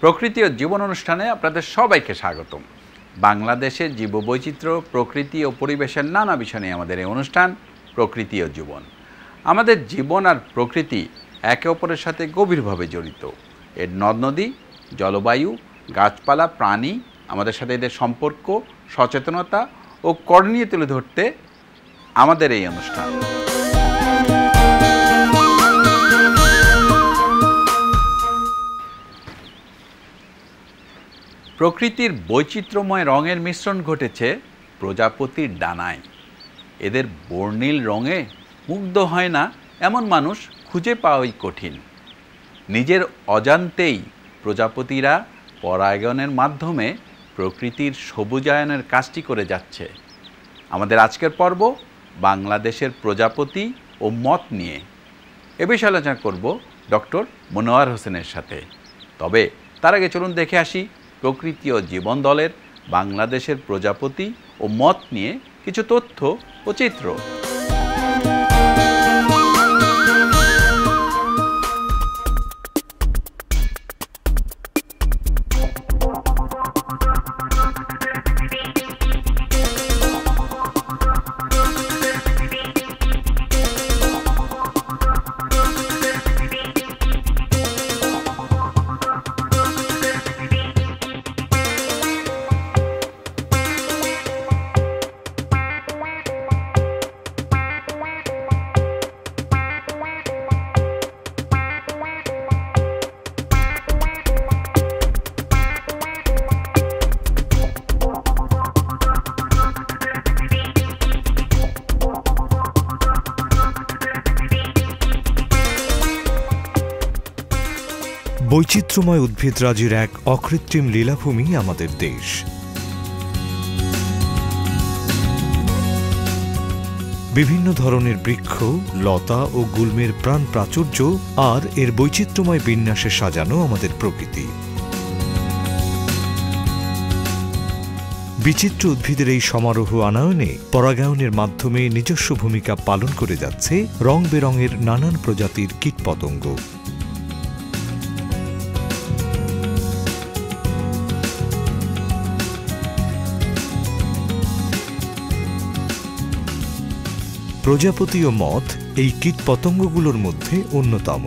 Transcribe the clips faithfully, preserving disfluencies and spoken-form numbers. प्रकृति और जीवन अनुष्ठाने आपनादेर सबाइके स्वागतम। बांग्लादेशेर जीवबैचित्र्य प्रकृति और परिवेशेर नाना विषय निये आमादेर एई अनुष्ठान प्रकृति और जीवन। आमादेर जीवन और प्रकृति एके अपरेर साथे गभीरभावे जड़ित। एर नद नदी जलवायु गाछपाला प्राणी आमादेर साथे एदेर सम्पर्क सचेतनता और करणीय तुले धरते आमादेर एई अनुष्ठान। प्रकृतिर वैचित्र्यमय रंगेर मिश्रण घटेছে प्रजापतिर डानाय। एদের बर्णिल रंगे मुग्ध হয় না এমন মানুষ খুঁজে পাওয়াই কঠিন। নিজের অজান্তেই প্রজাপতিরা পরাগায়নের মাধ্যমে প্রকৃতির সবুজায়নের কাজটি করে যাচ্ছে। আমাদের আজকের পর্ব বাংলাদেশের প্রজাপতি ও মত নিয়ে। এ বিষয়ে আলোচনা করব ডক্টর মনোয়ার হোসেনের সাথে। তবে তার আগে চলুন দেখে আসি प्रकृति और जीवन दलेर बांग्लादेशेर प्रजापति और मत निये किछु तथ्य और चित्र। বৈচিত্র্যময় উদ্ভিদরাজির এক অকৃত্রিম লীলাভূমি আমাদের দেশ। বিভিন্ন ধরনের বৃক্ষ, লতা ও গুল্মের প্রাণ প্রাচুর্য আর এর বৈচিত্র্যময় বিন্যাসে সাজানো আমাদের প্রকৃতি। বিচিত্র উদ্ভিদের এই সমারোহ আনায়নে পরাগায়নের মাধ্যমে নিজস্ব ভূমিকা পালন করে যাচ্ছে রং বেরঙের নানান প্রজাতির কীটপতঙ্গ। প্রজাপতি ও মথ এই কীটপতঙ্গগুলোর মধ্যে অন্যতম।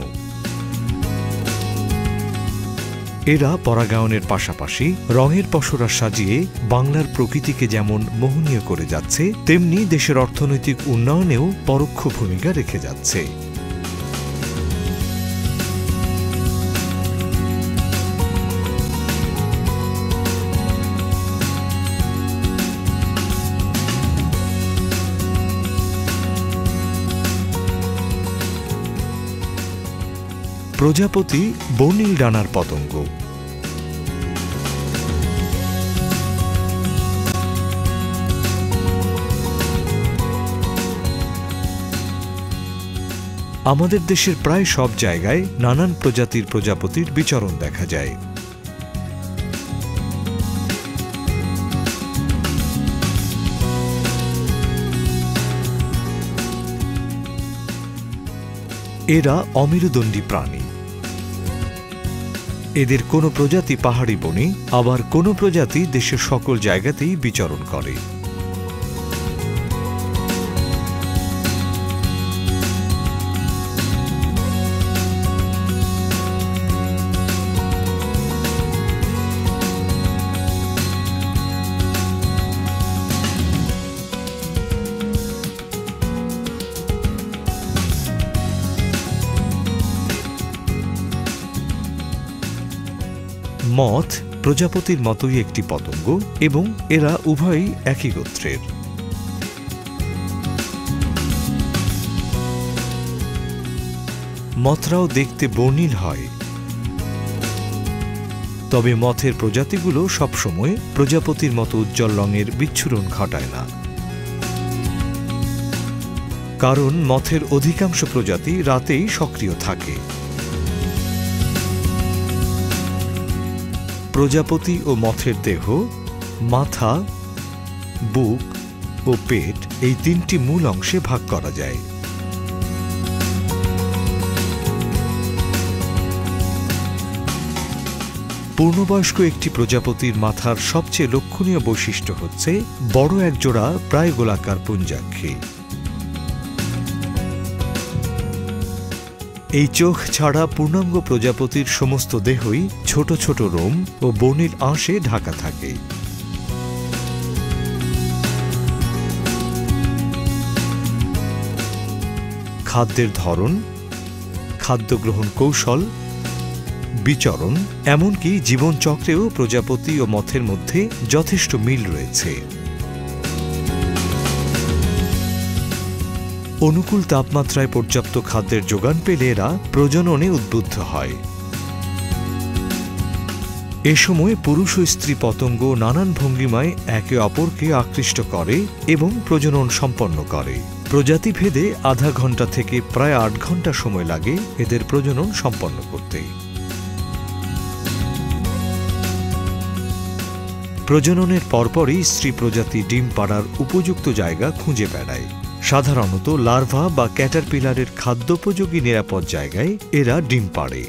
এরা পরাগায়নের পাশাপাশি রঙের পসরা সাজিয়ে বাংলার প্রকৃতিকে যেমন মোহনীয় করে যাচ্ছে, তেমনি দেশের অর্থনৈতিক উন্নয়নেও পরোক্ষ ভূমিকা রেখে যাচ্ছে। প্রজাপতি বর্ণিল ডানার পতঙ্গ। আমাদের দেশের প্রায় সব জায়গায় নানান প্রজাতির প্রজাপতির বিচরণ দেখা যায়। এরা অমেরুদণ্ডী প্রাণী। এদের কোনো প্রজাতি পাহাড়ি বনে, আবার কোনো প্রজাতি দেশের সকল জায়গাতেই বিচরণ করে। মথ প্রজাপতির মতোই একটি পতঙ্গ এবং এরা উভয়ই একই গোত্রের। মথরাও দেখতে বর্ণিল হয়। তবে মথের প্রজাতিগুলো সবসময় প্রজাপতির মতো উজ্জ্বল রঙের বিচ্ছুরণ ঘটায় না, কারণ মথের অধিকাংশ প্রজাতি রাতেই সক্রিয় থাকে। প্রজাপতি ও মথের দেহ, মাথা, বুক ও পেট এই তিনটি মূল অংশে ভাগ করা যায়। পূর্ণবয়স্ক একটি প্রজাপতির মাথার সবচেয়ে লক্ষণীয় বৈশিষ্ট্য হচ্ছে বড় একজোড়া প্রায় গোলাকার পুঞ্জাক্ষী। এই চোখ ছাড়া পূর্ণাঙ্গ প্রজাপতির সমস্ত দেহই ছোট ছোট রোম ও বর্ণিল আঁশে ঢাকা থাকে। খাদ্যের ধরন, খাদ্য গ্রহণ কৌশল, বিচরণ, এমনকি জীবনচক্রেও প্রজাপতি ও মথের মধ্যে যথেষ্ট মিল রয়েছে। অনুকূল তাপমাত্রায় পর্যাপ্ত খাদ্যের যোগান পেলে এরা প্রজননে উদ্বুদ্ধ হয়। এ সময় পুরুষ ও স্ত্রী পতঙ্গ নানান ভঙ্গিমায় একে অপরকে আকৃষ্ট করে এবং প্রজনন সম্পন্ন করে। প্রজাতিভেদে আধা ঘন্টা থেকে প্রায় আট ঘন্টা সময় লাগে এদের প্রজনন সম্পন্ন করতে। প্রজননের পরপরই স্ত্রী প্রজাতি ডিম পাড়ার উপযুক্ত জায়গা খুঁজে বেড়ায়। সাধারণত লার্ভা বা ক্যাটারপিলারের খাদ্যোপযোগী নিরাপদ জায়গায় এরা ডিম পাড়ে।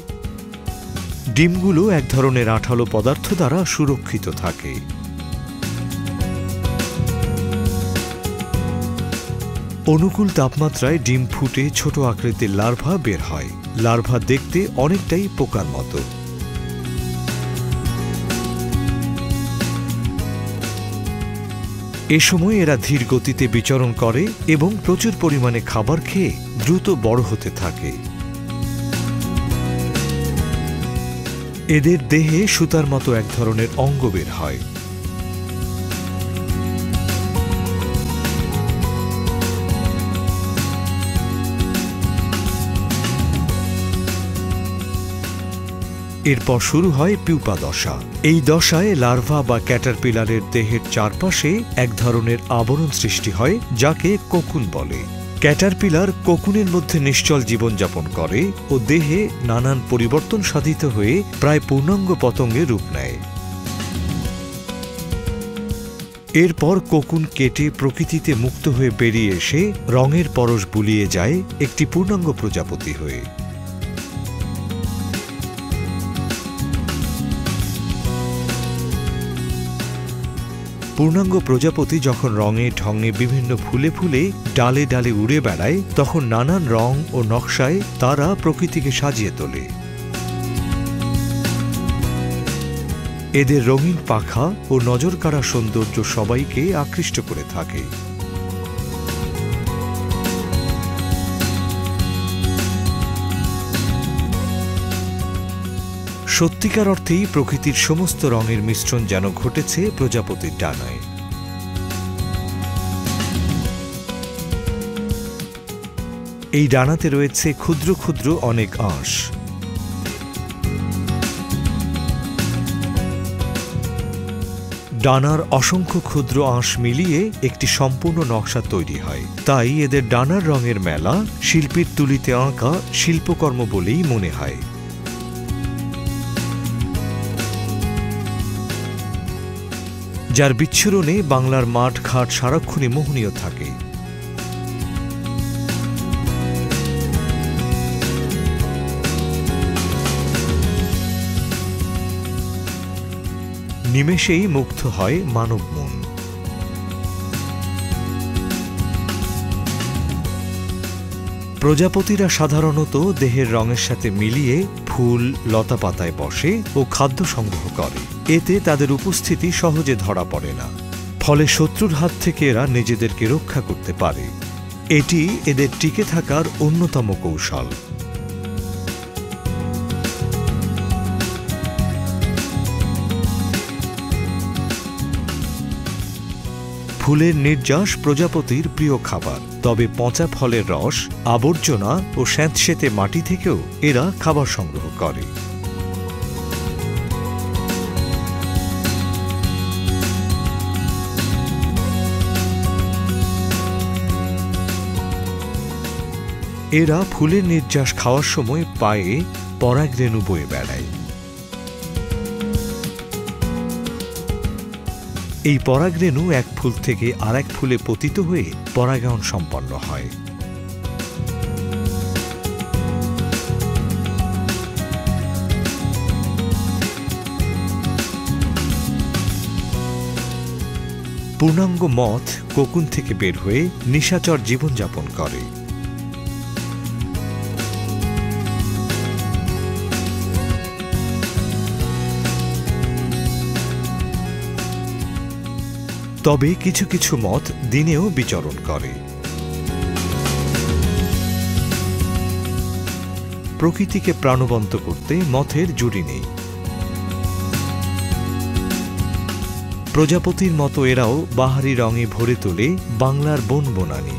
ডিমগুলো এক ধরনের আঠালো পদার্থ দ্বারা সুরক্ষিত থাকে। অনুকূল তাপমাত্রায় ডিম ফুটে ছোট আকৃতির লার্ভা বের হয়। লার্ভা দেখতে অনেকটাই পোকার মতো। এ সময় এরা ধীর গতিতে বিচরণ করে এবং প্রচুর পরিমাণে খাবার খেয়ে দ্রুত বড় হতে থাকে। এদের দেহে সুতার মতো এক ধরনের অঙ্গ বের হয়। এরপর শুরু হয় পিউপা দশা। এই দশায় লার্ভা বা ক্যাটারপিলারের দেহের চারপাশে এক ধরনের আবরণ সৃষ্টি হয়, যাকে কোকুন বলে। ক্যাটারপিলার কোকুনের মধ্যে নিশ্চল জীবনযাপন করে ও দেহে নানান পরিবর্তন সাধিত হয়ে প্রায় পূর্ণাঙ্গ পতঙ্গে রূপ নেয়। এরপর কোকুন কেটে প্রকৃতিতে মুক্ত হয়ে বেরিয়ে এসে রঙের পরশ বুলিয়ে যায় একটি পূর্ণাঙ্গ প্রজাপতি হয়ে। পূর্ণাঙ্গ প্রজাপতি যখন রঙে ঢঙে বিভিন্ন ফুলে ফুলে ডালে ডালে উড়ে বেড়ায়, তখন নানান রং ও নকশায় তারা প্রকৃতিকে সাজিয়ে তোলে। এদের রঙিন পাখা ও নজরকাড়া সৌন্দর্য সবাইকে আকৃষ্ট করে থাকে। সত্যিকার অর্থেই প্রকৃতির সমস্ত রঙের মিশ্রণ যেন ঘটেছে প্রজাপতির ডানায়। এই ডানাতে রয়েছে ক্ষুদ্র ক্ষুদ্র অনেক আঁশ। ডানার অসংখ্য ক্ষুদ্র আঁশ মিলিয়ে একটি সম্পূর্ণ নকশা তৈরি হয়। তাই এদের ডানার রঙের মেলা শিল্পীর তুলিতে আঁকা শিল্পকর্ম বলেই মনে হয়। যার বিচ্ছুরণে বাংলার মাঠ ঘাট সারাক্ষণই মোহনীয় থাকে। নিমেষেই মুগ্ধ হয় মানব মন। প্রজাপতিরা সাধারণত দেহের রঙের সাথে মিলিয়ে ফুল, লতা পাতায় বসে ও খাদ্য সংগ্রহ করে। এতে তাদের উপস্থিতি সহজে ধরা পড়ে না, ফলে শত্রুর হাত থেকে এরা নিজেদেরকে রক্ষা করতে পারে। এটি এদের টিকে থাকার অন্যতম কৌশল। फुलेर निर्जास प्रजापतिर प्रिय खाबार। तबे पचा फलेर रस, आबर्जना और स्याँतस्याँते माटी थेकेओ एरा खाबार संग्रह करे। एरा फुलेर निर्जास खाওয়ার समय पाये পরাগরেণু বয়ে বেড়ায়। এই পরাগরেণু এক ফুল থেকে আরেক ফুলে পতিত হয়ে পরাগায়ন সম্পন্ন হয়। পূর্ণাঙ্গ মথ কোকুন থেকে বের হয়ে নিশাচর জীবনযাপন করে। তবে কিছু কিছু মথ দিনেও বিচরণ করে। প্রকৃতিকে প্রাণবন্ত করতে মথের জুড়ি নেই। প্রজাপতির মতো এরাও বাহারি রঙে ভরে তোলে বাংলার বন বনানী।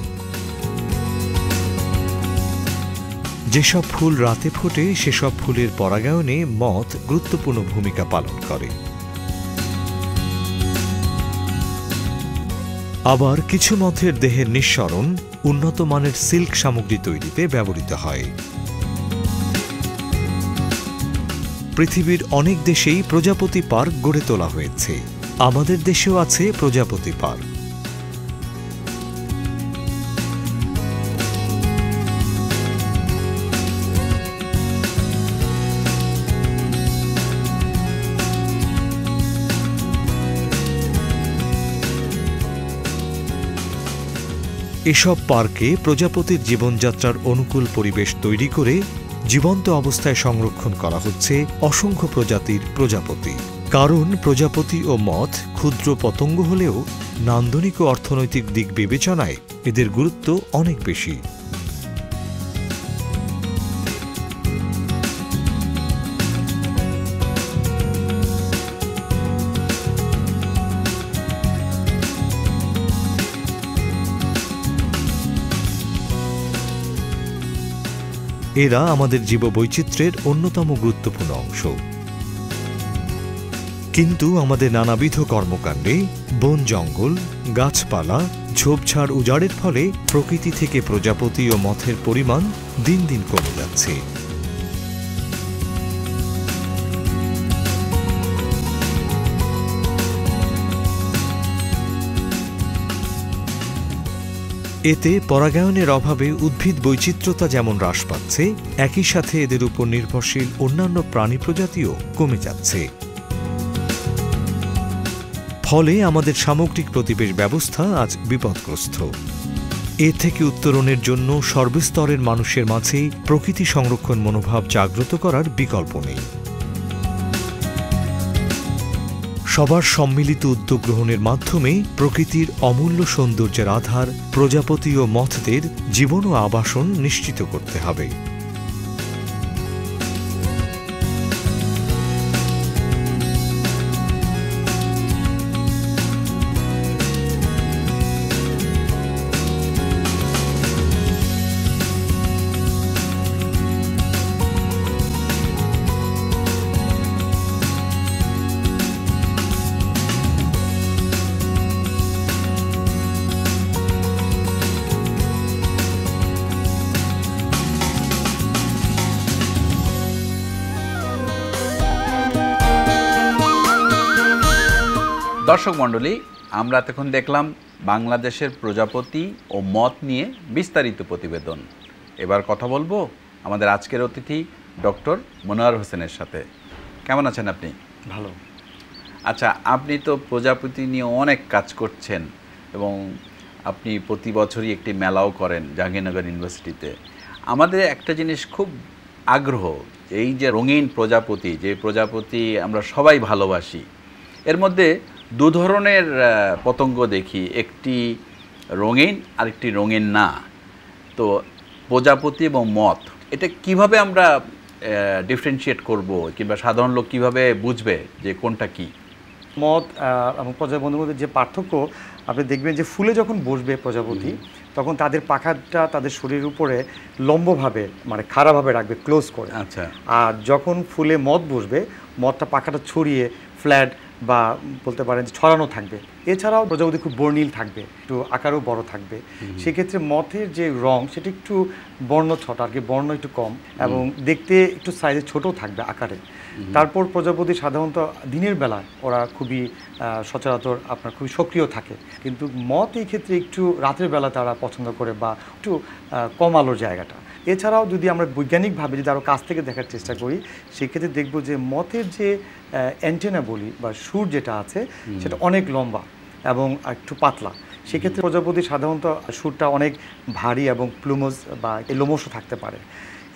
যেসব ফুল রাতে ফোটে সেসব ফুলের পরাগায়নে মথ গুরুত্বপূর্ণ ভূমিকা পালন করে। আবার কিছু মথের দেহের নিঃসরণ উন্নত মানের সিল্ক সামগ্রী তৈরিতে ব্যবহৃত হয়। পৃথিবীর অনেক দেশেই প্রজাপতি পার্ক গড়ে তোলা হয়েছে। আমাদের দেশেও আছে প্রজাপতি পার্ক। এসব পার্কে প্রজাপতির জীবনযাত্রার অনুকূল পরিবেশ তৈরি করে জীবন্ত অবস্থায় সংরক্ষণ করা হচ্ছে অসংখ্য প্রজাতির প্রজাপতি। কারণ প্রজাপতি ও মথ ক্ষুদ্র পতঙ্গ হলেও নান্দনিক ও অর্থনৈতিক দিক বিবেচনায় এদের গুরুত্ব অনেক বেশি। এরা আমাদের জীববৈচিত্র্যের অন্যতম গুরুত্বপূর্ণ অংশ। কিন্তু আমাদের নানাবিধ কর্মকাণ্ডে বন জঙ্গল, গাছপালা, ঝোপঝাড় উজাড়ের ফলে প্রকৃতি থেকে প্রজাপতি ও মথের পরিমাণ দিন দিন কমে যাচ্ছে। এতে পরাগায়নের অভাবে উদ্ভিদ বৈচিত্র্যতা যেমন হ্রাস পাচ্ছে, একই সাথে এদের উপর নির্ভরশীল অন্যান্য প্রাণী প্রজাতিও কমে যাচ্ছে। ফলে আমাদের সামগ্রিক প্রতিবেশ ব্যবস্থা আজ বিপদগ্রস্ত। এ থেকে উত্তরণের জন্য সর্বস্তরের মানুষের মাঝে প্রকৃতি সংরক্ষণ মনোভাব জাগ্রত করার বিকল্প নেই। সবার সম্মিলিত উদ্যোগ গ্রহণের মাধ্যমে প্রকৃতির অমূল্য সৌন্দর্যের আধার প্রজাপতি ও মথদের জীবন ও আবাসন নিশ্চিত করতে হবে। দর্শক মণ্ডলী, আমরা তখন দেখলাম বাংলাদেশের প্রজাপতি ও মথ নিয়ে বিস্তারিত প্রতিবেদন। এবার কথা বলবো আমাদের আজকের অতিথি ডক্টর মনোয়ার হোসেনের সাথে। কেমন আছেন আপনি? ভালো। আচ্ছা, আপনি তো প্রজাপতি নিয়ে অনেক কাজ করছেন এবং আপনি প্রতি বছরই একটি মেলাও করেন জাহাঙ্গীরনগর ইউনিভার্সিটিতে। আমাদের একটা জিনিস খুব আগ্রহ, এই যে রঙিন প্রজাপতি, যে প্রজাপতি আমরা সবাই ভালোবাসি, এর মধ্যে দু ধরনের পতঙ্গ দেখি, একটি রঙিন আর একটি রঙিন না। তো প্রজাপতি এবং মথ, এটা কিভাবে আমরা ডিফারেন্সিয়েট করব কিংবা সাধারণ লোক কিভাবে বুঝবে যে কোনটা কি? মথ এবং প্রজাপতির মধ্যে যে পার্থক্য আপনি দেখবেন যে ফুলে যখন বসবে প্রজাপতি তখন তাদের পাখাটা তাদের শরীরের উপরে লম্বভাবে মানে খাড়াভাবে রাখবে ক্লোজ করে। আচ্ছা, আর যখন ফুলে মদ বসবে মদটা পাখাটা ছড়িয়ে ফ্ল্যাট বা বলতে পারেন যে ছড়ানো থাকবে। এছাড়াও প্রজাপতি খুব বর্ণিল থাকবে, একটু আকারও বড় থাকবে, সেক্ষেত্রে মথের যে রং সেটা একটু বর্ণ ছটা আর কি, বর্ণ একটু কম এবং দেখতে একটু সাইজে ছোটও থাকবে আকারে। তারপর প্রজাপতি সাধারণত দিনের বেলা ওরা খুবই সচরাচর আপনার খুবই সক্রিয় থাকে, কিন্তু মথ এই ক্ষেত্রে একটু রাতের বেলা তারা পছন্দ করে বা একটু কম আলোর জায়গাটা। এছাড়াও যদি আমরা বৈজ্ঞানিকভাবে যদি আরও কাছ থেকে দেখার চেষ্টা করি সেক্ষেত্রে দেখব যে মথের যে অ্যান্টেনা বলি বা সুর যেটা আছে সেটা অনেক লম্বা এবং একটু পাতলা, সেক্ষেত্রে প্রজাপতি সাধারণত সুরটা অনেক ভারী এবং প্লুমোস বা লোমসও থাকতে পারে।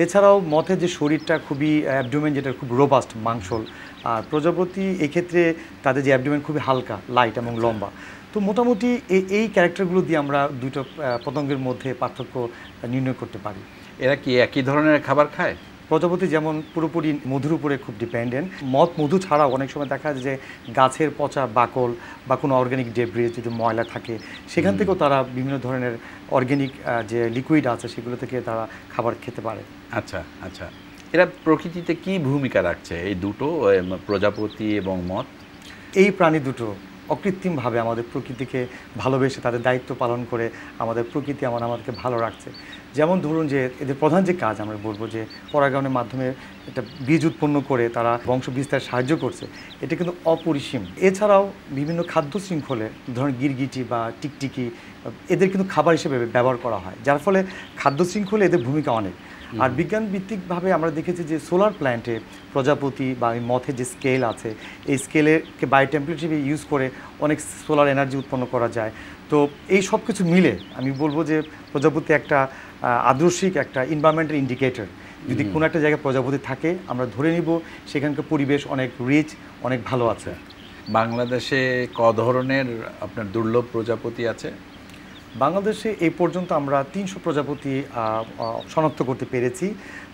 এছাড়াও মথের যে শরীরটা খুবই অ্যাবডোমেন যেটা খুব রোবাস্ট মাংসল, আর প্রজাপতি এক্ষেত্রে তাদের যে অ্যাবডোমেন খুবই হালকা লাইট এবং লম্বা। তো মোটামুটি এই এই ক্যারেক্টারগুলো দিয়ে আমরা দুটো পতঙ্গের মধ্যে পার্থক্য নির্ণয় করতে পারি। এরা কি একই ধরনের খাবার খায়? প্রজাপতি যেমন পুরোপুরি মধুর উপরে খুব ডিপেন্ডেন্ট, মদ মধু ছাড়াও অনেক সময় দেখা যায় যে গাছের পচা বাকল বা কোনো অর্গ্যানিক ডেব্রি যদি ময়লা থাকে সেখান থেকেও তারা বিভিন্ন ধরনের অর্গ্যানিক যে লিকুইড আছে সেগুলো থেকে তারা খাবার খেতে পারে। আচ্ছা আচ্ছা, এরা প্রকৃতিতে কি ভূমিকা রাখছে এই দুটো, প্রজাপতি এবং মদ? এই প্রাণী দুটো অকৃত্রিমভাবে আমাদের প্রকৃতিকে ভালোবেসে তাদের দায়িত্ব পালন করে আমাদের প্রকৃতি আমার আমাদেরকে ভালো রাখছে। যেমন ধরুন যে এদের প্রধান যে কাজ আমরা বলবো যে পরাগায়নের মাধ্যমে এটা বীজ উৎপন্ন করে তারা বংশ বিস্তারে সাহায্য করছে, এটা কিন্তু অপরিসীম। এছাড়াও বিভিন্ন খাদ্য শৃঙ্খলে ধরুন গিরগিটি বা টিকটিকি এদের কিন্তু খাবার হিসেবে ব্যবহার করা হয়, যার ফলে খাদ্য শৃঙ্খলে এদের ভূমিকা অনেক। আর বিজ্ঞান ভিত্তিকভাবে আমরা দেখেছি যে সোলার প্ল্যান্টে প্রজাপতি বা এই মথের যে স্কেল আছে এই স্কেলেরকে বায়োটেম্পলেট হিসেবে ইউজ করে অনেক সোলার এনার্জি উৎপন্ন করা যায়। তো এই সব কিছু মিলে আমি বলবো যে প্রজাপতি একটা আদর্শিক একটা এনভায়রনমেন্টাল ইন্ডিকেটর। যদি কোনো একটা জায়গায় প্রজাপতি থাকে আমরা ধরে নিব সেখানকার পরিবেশ অনেক রিচ, অনেক ভালো আছে। বাংলাদেশে ক ধরনের আপনার দুর্লভ প্রজাপতি আছে? বাংলাদেশে এই পর্যন্ত আমরা তিনশো প্রজাপতি শনাক্ত করতে পেরেছি,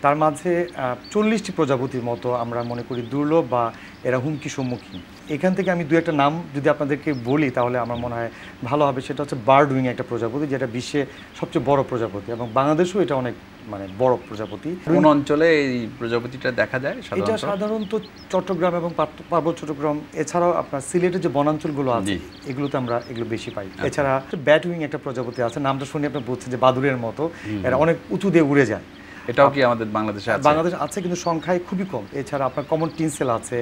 তার মাঝে চল্লিশটি প্রজাপতির মতো আমরা মনে করি দুর্লভ বা এরা হুমকি সম্মুখীন। এখান থেকে আমি দু একটা নাম যদি আপনাদেরকে বলি তাহলে আমার মনে হয় ভালো হবে। সেটা হচ্ছে বার্ড উইং একটা প্রজাপতি, যেটা বিশ্বে সবচেয়ে বড় প্রজাপতি এবং বাংলাদেশেও এটা অনেক মানে বড় প্রজাপতি। কোন অঞ্চলে এই প্রজাপতিটা দেখা যায়? এটা সাধারণত চট্টগ্রাম এবং পার্বত্য চট্টগ্রাম, এছাড়াও আপনার সিলেটের যে বনাঞ্চলগুলো আছে এগুলোতে আমরা এগুলো বেশি পাই। এছাড়া ব্যাট উইং একটা প্রজাপতি আছে, নামটা শুনে আপনি বুঝছেন যে বাদুড়ের মতো, এটা অনেক উঁচু দিয়ে উড়ে যায়। এটাও কি আমাদের বাংলাদেশে আছে? বাংলাদেশে আছে কিন্তু সংখ্যায় খুবই কম। এছাড়া আপনার কমন টিনসেল আছে,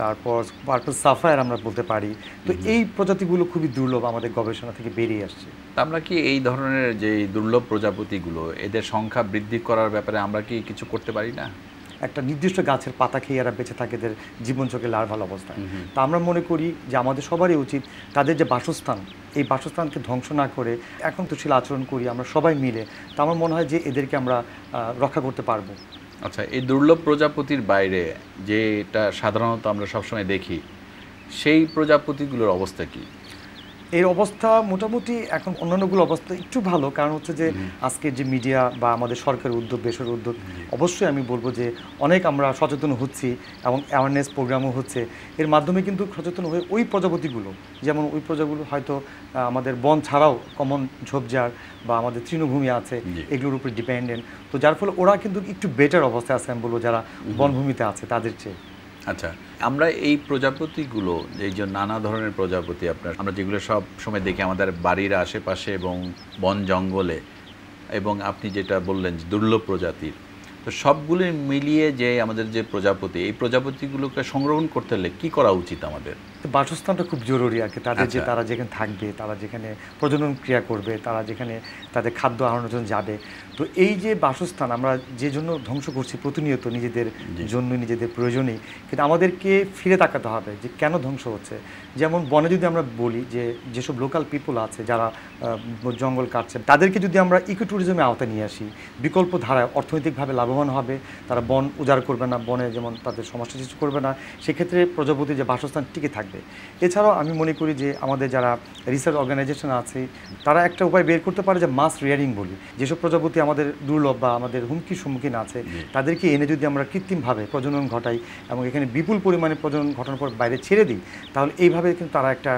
তারপর পার্পল সাফায়ার আমরা বলতে পারি। তো এই প্রজাতিগুলো খুবই দুর্লভ, আমাদের গবেষণা থেকে বেরিয়ে আসছে। আমরা কি এই ধরনের যে দুর্লভ প্রজাপতিগুলো এদের সংখ্যা বৃদ্ধি করার ব্যাপারে আমরা কি কিছু করতে পারি না? একটা নির্দিষ্ট গাছের পাতা খেয়ে এরা বেঁচে থাকে এদের জীবনচক্রের লার্ভাল অবস্থায়। তা আমরা মনে করি যে আমাদের সবারই উচিত তাদের যে বাসস্থান এই বাসস্থানকে ধ্বংস না করে এখন তো শিল আচরণ করি আমরা সবাই মিলে, তা আমার মনে হয় যে এদেরকে আমরা রক্ষা করতে পারবো। আচ্ছা, এই দুর্লভ প্রজাপতির বাইরে যেটা সাধারণত আমরা সবসময় দেখি সেই প্রজাপতিগুলোর অবস্থা কি? এর অবস্থা মোটামুটি এখন অন্যান্যগুলো অবস্থা একটু ভালো, কারণ হচ্ছে যে আজকের যে মিডিয়া বা আমাদের সরকারের উদ্যোগ বেসরকারি উদ্যোগ অবশ্যই আমি বলবো যে অনেক আমরা সচেতন হচ্ছি এবং অ্যাওয়ারনেস প্রোগ্রামও হচ্ছে। এর মাধ্যমে কিন্তু সচেতন হয়ে ওই প্রজাপতিগুলো যেমন ওই প্রজাগুলো হয়তো আমাদের বন ছাড়াও কমন ঝোপঝাড় বা আমাদের তৃণভূমি আছে এগুলোর উপরে ডিপেন্ডেন্ট, তো যার ফলে ওরা কিন্তু একটু বেটার অবস্থায় আছে আমি বলবো যারা বনভূমিতে আছে তাদের চেয়ে। আচ্ছা, আমরা এই প্রজাপতিগুলো এই যে নানা ধরনের প্রজাপতি আপনার আমরা যেগুলো সব সময় দেখি আমাদের বাড়ির আশেপাশে এবং বন জঙ্গলে, এবং আপনি যেটা বললেন যে দুর্লভ প্রজাতির, তো সবগুলো মিলিয়ে যে আমাদের যে প্রজাপতি এই প্রজাপতিগুলোকে সংরক্ষণ করতে হলে কী করা উচিত আমাদের? বাসস্থানটা খুব জরুরি আর কি, তাদের যে তারা যেখানে থাকবে, তারা যেখানে প্রজনন ক্রিয়া করবে, তারা যেখানে তাদের খাদ্য আহরণের জন্য যাবে। তো এই যে বাসস্থান আমরা যে জন্য ধ্বংস করছি প্রতিনিয়ত নিজেদের জন্য নিজেদের প্রয়োজনেই, কিন্তু আমাদেরকে ফিরে তাকাতে হবে যে কেন ধ্বংস হচ্ছে। যেমন বনে যদি আমরা বলি যে যেসব লোকাল পিপল আছে যারা জঙ্গল কাটছে তাদেরকে যদি আমরা ইকো ট্যুরিজমে আওতায় নিয়ে আসি, বিকল্প ধারায় অর্থনৈতিকভাবে লাভবান হবে, তারা বন উজাড় করবে না, বনে যেমন তাদের সমস্যা সৃষ্টি করবে না, সেক্ষেত্রে প্রজাপতি যে বাসস্থান টিকে থাকবে। এছাড়াও আমি মনে করি যে আমাদের যারা রিসার্চ অর্গানাইজেশন আছে তারা একটা উপায় বের করতে পারে যে মাস রেয়ারিং বলি, যেসব প্রজাপতি আমাদের দুর্লভ বা আমাদের হুমকির সম্মুখীন আছে তাদেরকে এনে যদি আমরা কৃত্রিমভাবে প্রজনন ঘটাই এবং এখানে বিপুল পরিমাণে প্রজনন ঘটানোর পর বাইরে ছেড়ে দিই, তাহলে এইভাবে কিন্তু তারা একটা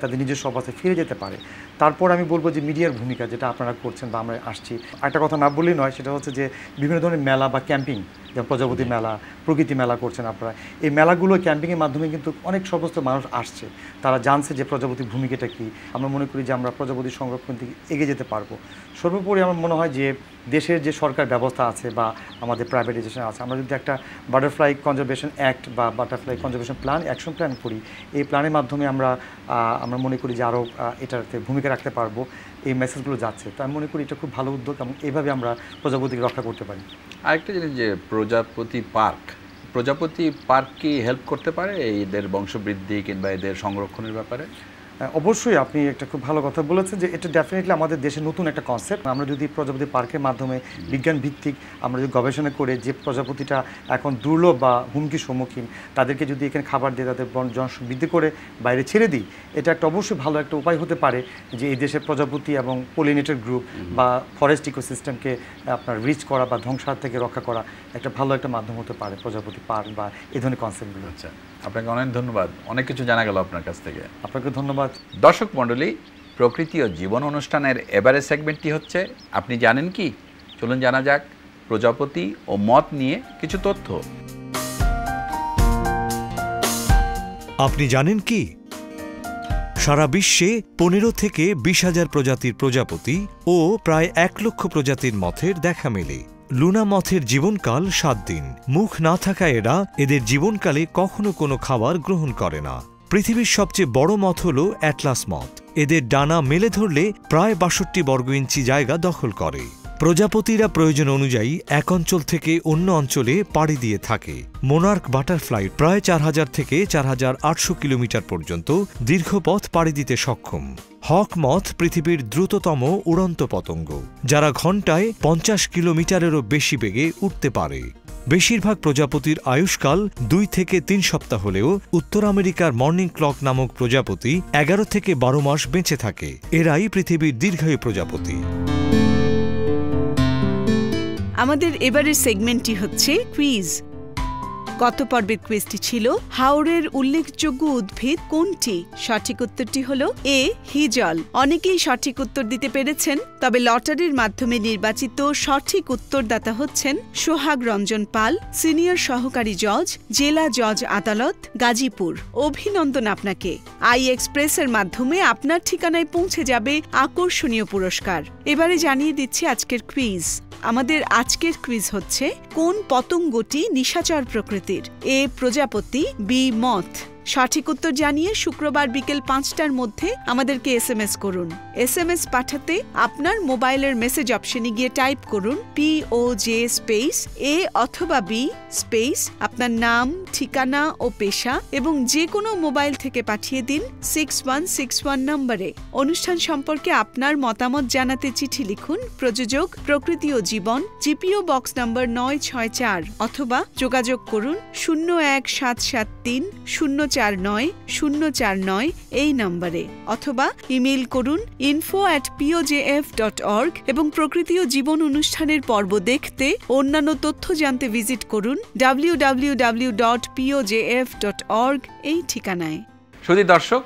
তাদের নিজস্ব অবস্থায় ফিরে যেতে পারে। তারপর আমি বলবো যে মিডিয়ার ভূমিকা যেটা আপনারা করছেন বা আমরা আসছি, একটা কথা না বললেই নয়, সেটা হচ্ছে যে বিভিন্ন ধরনের মেলা বা ক্যাম্পিং, যেমন প্রজাপতি মেলা, প্রকৃতি মেলা করছেন আপনারা। এই মেলাগুলো ক্যাম্পিংয়ের মাধ্যমে কিন্তু অনেক সমস্ত মানুষ আসছে, তারা জানছে যে প্রজাপতির ভূমিকাটা কী। আমরা মনে করি যে আমরা প্রজাপতি সংরক্ষণ থেকে এগিয়ে যেতে পারবো। সর্বোপরি আমার মনে হয় যে দেশের যে সরকার ব্যবস্থা আছে বা আমাদের প্রাইভেটাইজেশন আছে, আমরা যদি একটা বাটারফ্লাই কনজারভেশন অ্যাক্ট বা butterfly conservation plan action plan করি, এই প্ল্যানের মাধ্যমে আমরা আমরা মনে করি যে আরও এটাতে ভূমিকা রাখতে পারবো। এই মেসেজগুলো যাচ্ছে, তো আমি মনে করি এটা খুব ভালো উদ্যোগ এবং এভাবে আমরা প্রজাপতিকে রক্ষা করতে পারি। আরেকটা জিনিস যে প্রজাপতি পার্ক, প্রজাপতি পার্ক কি হেল্প করতে পারে এদের বংশবৃদ্ধি কিংবা এদের সংরক্ষণের ব্যাপারে? অবশ্যই, আপনি একটা খুব ভালো কথা বলেছেন যে এটা ডেফিনেটলি আমাদের দেশে নতুন একটা কনসেপ্ট। আমরা যদি প্রজাপতি পার্কের মাধ্যমে বিজ্ঞান ভিত্তিক আমরা যদি গবেষণা করে যে প্রজাপতিটা এখন দুর্লভ বা হুমকির সম্মুখীন, তাদেরকে যদি এখানে খাবার দিয়ে তাদের জনসংখ্যা বৃদ্ধি করে বাইরে ছেড়ে দিই, এটা একটা অবশ্যই ভালো একটা উপায় হতে পারে যে এই দেশের প্রজাপতি এবং পলিনেটর গ্রুপ বা ফরেস্ট ইকোসিস্টেমকে আপনার রিচ করা বা ধ্বংসার থেকে রক্ষা করা একটা ভালো একটা মাধ্যম হতে পারে প্রজাপতি পার্ক বা এই ধরনের কনসেপ্টগুলো। আচ্ছা, আপনাকে অনেক ধন্যবাদ, অনেক কিছু জানা গেল আপনার কাছ থেকে। আপনাকে ধন্যবাদ। দর্শক মণ্ডলী, প্রকৃতি ও জীবন অনুষ্ঠানের এবারের সেগমেন্টটি হচ্ছে আপনি জানেন কি। চলুন জানা যাক প্রজাপতি ও মথ নিয়ে কিছু তথ্য। আপনি জানেন কি, সারা বিশ্বে পনেরো থেকে বিশ হাজার প্রজাতির প্রজাপতি ও প্রায় এক লক্ষ প্রজাতির মথের দেখা মেলে। লুনা মথের জীবনকাল সাত দিন। মুখ না থাকা এরা এদের জীবনকালে কখনো কোনো খাবার গ্রহণ করে না। পৃথিবীর সবচেয়ে বড় মথ হল অ্যাটলাস মথ। এদের ডানা মেলে ধরলে প্রায় বাষট্টি বর্গ ইঞ্চি জায়গা দখল করে। প্রজাপতিরা প্রয়োজন অনুযায়ী এক অঞ্চল থেকে অন্য অঞ্চলে পাড়ি দিয়ে থাকে। মোনার্ক বাটারফ্লাই প্রায় চার হাজার থেকে চার হাজার আটশো কিলোমিটার পর্যন্ত দীর্ঘ পথ পাড়ি দিতে সক্ষম। হক মথ পৃথিবীর দ্রুততম উড়ন্ত পতঙ্গ, যারা ঘণ্টায় পঞ্চাশ কিলোমিটারেরও বেশি বেগে উঠতে পারে। বেশিরভাগ প্রজাপতির আয়ুষ্কাল দুই থেকে তিন সপ্তাহ হলেও উত্তর আমেরিকার মর্নিং ক্লক নামক প্রজাপতি এগারো থেকে বারো মাস বেঁচে থাকে। এরাই পৃথিবীর দীর্ঘায়ু প্রজাপতি। আমাদের এবারের সেগমেন্টটি হচ্ছে কুইজ। গত পর্বের কুইজটি ছিল হাওরের উল্লেখযোগ্য উদ্ভিদ কোনটি? সঠিক উত্তরটি হল এ হিজল। অনেকেই সঠিক উত্তর দিতে পেরেছেন, তবে লটারির মাধ্যমে নির্বাচিত সঠিক উত্তরদাতা হচ্ছেন সোহাগ রঞ্জন পাল, সিনিয়র সহকারী জজ, জেলা জজ আদালত, গাজীপুর। অভিনন্দন আপনাকে। আই এক্সপ্রেসের মাধ্যমে আপনার ঠিকানায় পৌঁছে যাবে আকর্ষণীয় পুরস্কার। এবারে জানিয়ে দিচ্ছি আজকের কুইজ। আমাদের আজকের কুইজ হচ্ছে কোন পতঙ্গটি নিশাচর প্রকৃতির? এ প্রজাপতি, বি মথ। সঠিক উত্তর জানিয়ে শুক্রবার বিকেল পাঁচটার মধ্যে আমাদেরকে এস এম এস করুন। এস এম এস পাঠাতে আপনার মোবাইলের মেসেজ অপশনে গিয়ে টাইপ করুন পিওজে স্পেস এ অথবা বি স্পেস আপনার নাম, ঠিকানা ও পেশা, এবং যে কোনো মোবাইল থেকে পাঠিয়ে দিন সিক্স ওয়ান সিক্স ওয়ান নম্বরে। অনুষ্ঠান সম্পর্কে আপনার মতামত জানাতে চিঠি লিখুন প্রযোজক প্রকৃতি ও জীবন, জিপিও বক্স নম্বর নয় ছয় চার, অথবা যোগাযোগ করুন শূন্য এক সাত সাত তিন শূন্য চার নয় শূন্য চার নয় এই নম্বরে, অথবা ইমেল করুন info at POJF dot org. এবং প্রকৃতি ও জীবন অনুষ্ঠানের পর্ব দেখতে, অন্যান্য তথ্য জানতে ভিজিট করুন W W W dot POJF dot org এই ঠিকানায়। শুধু দর্শক,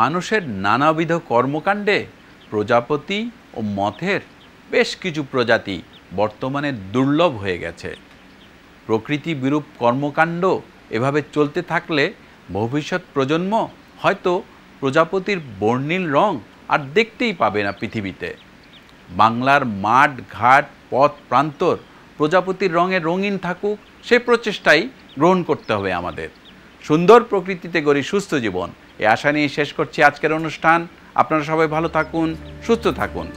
মানুষের নানাবিধ কর্মকাণ্ডে প্রজাপতি ও মথের বেশ কিছু প্রজাতি বর্তমানে দুর্লভ হয়ে গেছে। প্রকৃতি বিরূপ কর্মকাণ্ড এভাবে চলতে থাকলে ভবিষ্যৎ প্রজন্ম হয়তো প্রজাপতির বর্ণিল রং আর দেখতেই পাবে না পৃথিবীতে। বাংলার মাঠ ঘাট পথ প্রান্তর প্রজাপতির রঙে রঙিন থাকুক, সে প্রচেষ্টাই গ্রহণ করতে হবে আমাদের। সুন্দর প্রকৃতিতে গড়ি সুস্থ জীবন, এ আশা নিয়ে শেষ করছি আজকের অনুষ্ঠান। আপনারা সবাই ভালো থাকুন, সুস্থ থাকুন।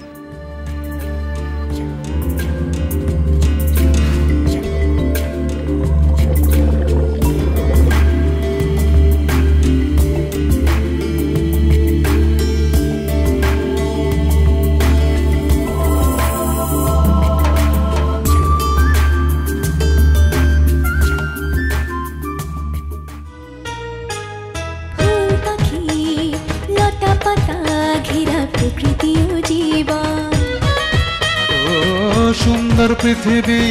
সুন্দর পৃথিবী,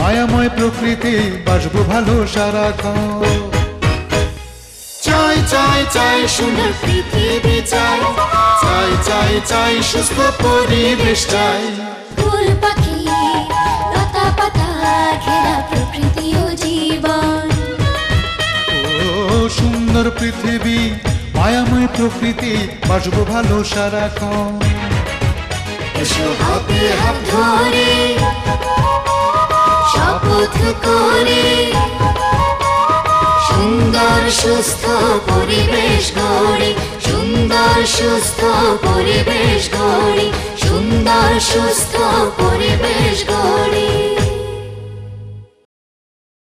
মায়াময় প্রকৃতি, বাসবো ভালো সারাক্ষণ। চাই চাই চাই সুন্দর পৃথিবী চাই, চাই চাই চাই সুস্থ পরিবেশ চাই। ফুল পাখি লতা পাতা ঘেরা প্রকৃতি ও জীবন, ও সুন্দর পৃথিবী মায়াময় প্রকৃতি, বাসবো ভালো সারাক্ষণ। এসো হাতে হাত ধরে শপথ করে সুন্দর সুস্থ পরিবেশ গড়ে, সুন্দর সুস্থ পরিবেশ গড়ে, সুন্দর সুস্থ পরিবেশ গড়ে।